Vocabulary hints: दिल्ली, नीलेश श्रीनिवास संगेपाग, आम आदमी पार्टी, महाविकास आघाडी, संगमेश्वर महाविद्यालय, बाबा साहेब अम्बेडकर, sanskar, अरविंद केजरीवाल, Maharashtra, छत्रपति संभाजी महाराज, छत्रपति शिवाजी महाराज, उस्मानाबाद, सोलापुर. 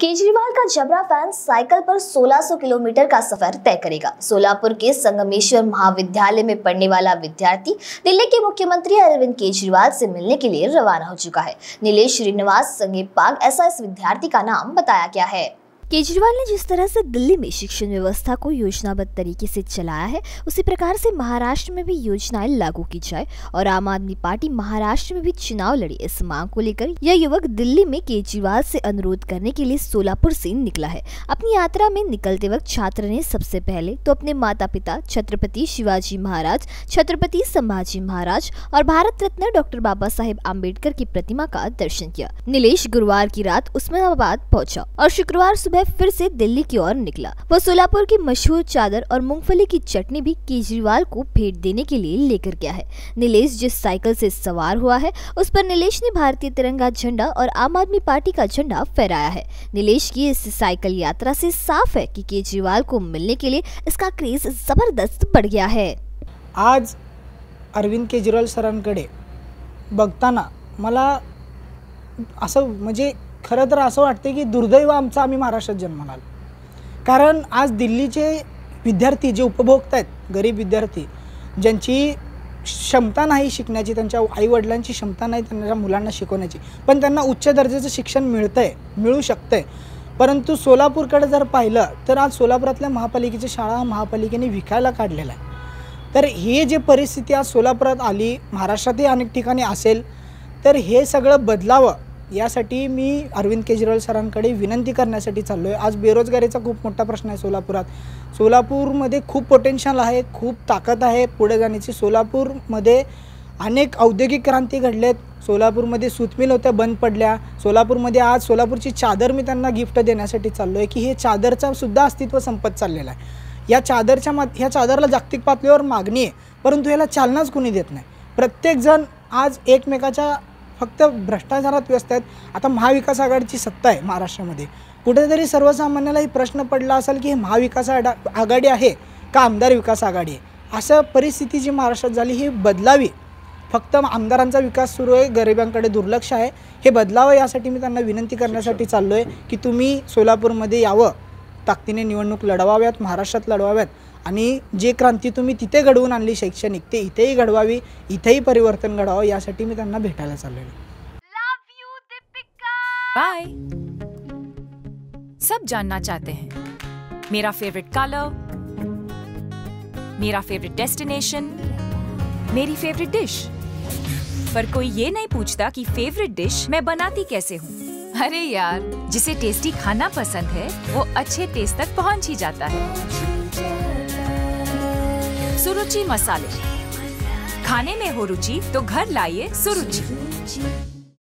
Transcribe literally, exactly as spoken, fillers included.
केजरीवाल का जबरा fan cycle पर सोलह सौ किलोमीटर का सफर तय करेगा। सोलापुर के संगमेश्वर महाविद्यालय में पढ़ने वाला विद्यार्थी दिल्ली के मुख्यमंत्री अरविंद केजरीवाल से मिलने के लिए रवाना हो चुका है। नीलेश श्रीनिवास संगेपाग ऐसा इस विद्यार्थी का नाम बताया गया है। केजरीवाल ने जिस तरह से दिल्ली में शिक्षण व्यवस्था को योजनाबद्ध तरीके से चलाया है, उसी प्रकार से महाराष्ट्र में भी योजनाएं लागू की जाए और आम आदमी पार्टी महाराष्ट्र में भी चुनाव लड़े, इस मांग को लेकर यह युवक दिल्ली में केजरीवाल से अनुरोध करने के लिए सोलापुर से निकला है। अपनी यात्रा में निकलते वक्त छात्र ने सबसे पहले तो अपने माता पिता छत्रपति शिवाजी महाराज, छत्रपति संभाजी महाराज और भारत रत्न डॉक्टर बाबा साहेब अम्बेडकर की प्रतिमा का दर्शन किया। नीलेश गुरुवार की रात उस्मानाबाद पहुँचा और शुक्रवार सुबह फिर से दिल्ली की ओर निकला। वह सोलापुर की मशहूर चादर और मूंगफली की चटनी भी केजरीवाल को भेंट देने के लिए लेकर गया है। नीलेश जिस साइकिल से सवार हुआ है, उस पर नीलेश ने भारतीय तिरंगा झंडा और आम आदमी पार्टी का झंडा फहराया है। नीलेश की इस साइकिल यात्रा से साफ है कि केजरीवाल को मिलने के लिए इसका क्रेज जबरदस्त बढ़ गया है। आज अरविंद केजरीवाल सरांकडे बघताना मला असं म्हणजे खरं तर असं वाटते की दुर्दैव आमचं आम्ही महाराष्ट्रात जन्मलाल, कारण आज दिल्लीचे विद्यार्थी जे उपभोक्ता आहेत, गरीब विद्यार्थी ज्यांची क्षमता नाही शिकण्याची, त्यांच्या आईवडिलांची क्षमता नाही त्यांच्या मुलांना शिकवण्याची, पण त्यांना उच्च दर्जाचं शिक्षण मिळतंय, मिळू शकतंय। परंतु सोलापूरकडे जर पाहिलं तर आज सोलापुरातल्या महापालिकेच्या शाळा महापालिकेने विकायला काढलेला आहे। तर हे जे परिस्थिती आज सोलापुरात आली, महाराष्ट्रातही अनेक ठिकाणी असेल, तर हे सगळं बदलावं यासाठी मी अरविंद केजरीवाल सरांकडे विनंती करण्यासाठी चाललो आहे। आज बेरोजगारीचा खूप मोठा प्रश्न आहे सोलापुरात। सोलापूरमध्ये खूप पोटेन्शियल आहे, खूप ताकद आहे पुढे जाण्याची। सोलापूरमध्ये अनेक औद्योगिक क्रांती घडलेत, सोलापूरमध्ये सूतमिल होत्या बंद पडल्या, सोलापूरमध्ये आज सोलापूरची चादर मी त्यांना गिफ्ट देण्यासाठी चाललो आहे की हे चादरचं सुद्धा अस्तित्व संपत चाललेलं आहे। या चादरच्या ह्या चादरला जागतिक पातळीवर मागणी आहे, परंतु याला चालनाच कोणी देत नाही। प्रत्येकजण आज एकमेकाच्या फक्त भ्रष्टाचारात व्यस्त आहेत। आता महाविकास आघाडीची सत्ता आहे महाराष्ट्रामध्ये, कुठेतरी सर्वसामान्याला ही प्रश्न पडला असेल की महाविकास आघाडी आहे का आमदार विकास आघाडी आहे। अशा परिस्थिती जी महाराष्ट्रात झाली ही बदलावी। फक्त आमदारांचा विकास सुरू आहे, गरिबांकडे दुर्लक्ष आहे, हे बदलावं यासाठी मी त्यांना विनंती करण्यासाठी चाललो आहे की तुम्ही सोलापूरमध्ये यावं, ताकदीने निवडणूक लढवाव्यात, महाराष्ट्रात लढवाव्यात आणि जे क्रांती तुम्ही तिथे घडवून आणली शैक्षणिक, ते इथेही घडवावी, इथेही परिवर्तन घडावं यासाठी मी त्यांना भेटायला चाललोय। Love you Deepika. बाय। सब जानना चाहते हैं मेरा फेवरेट कलर, मेरा फेवरेट डेस्टिनेशन, मेरी फेवरेट डिश, पर कोई ये नहीं पूछता कि फेवरेट डिश मैं बनाती कैसे हूँ। अरे यार, जिसे टेस्टी खाना पसंद है वो अच्छे टेस्ट तक पहुंच ही जाता है। सुरुचि मसाले, खाने में हो रुचि तो घर लाइए सुरुचि।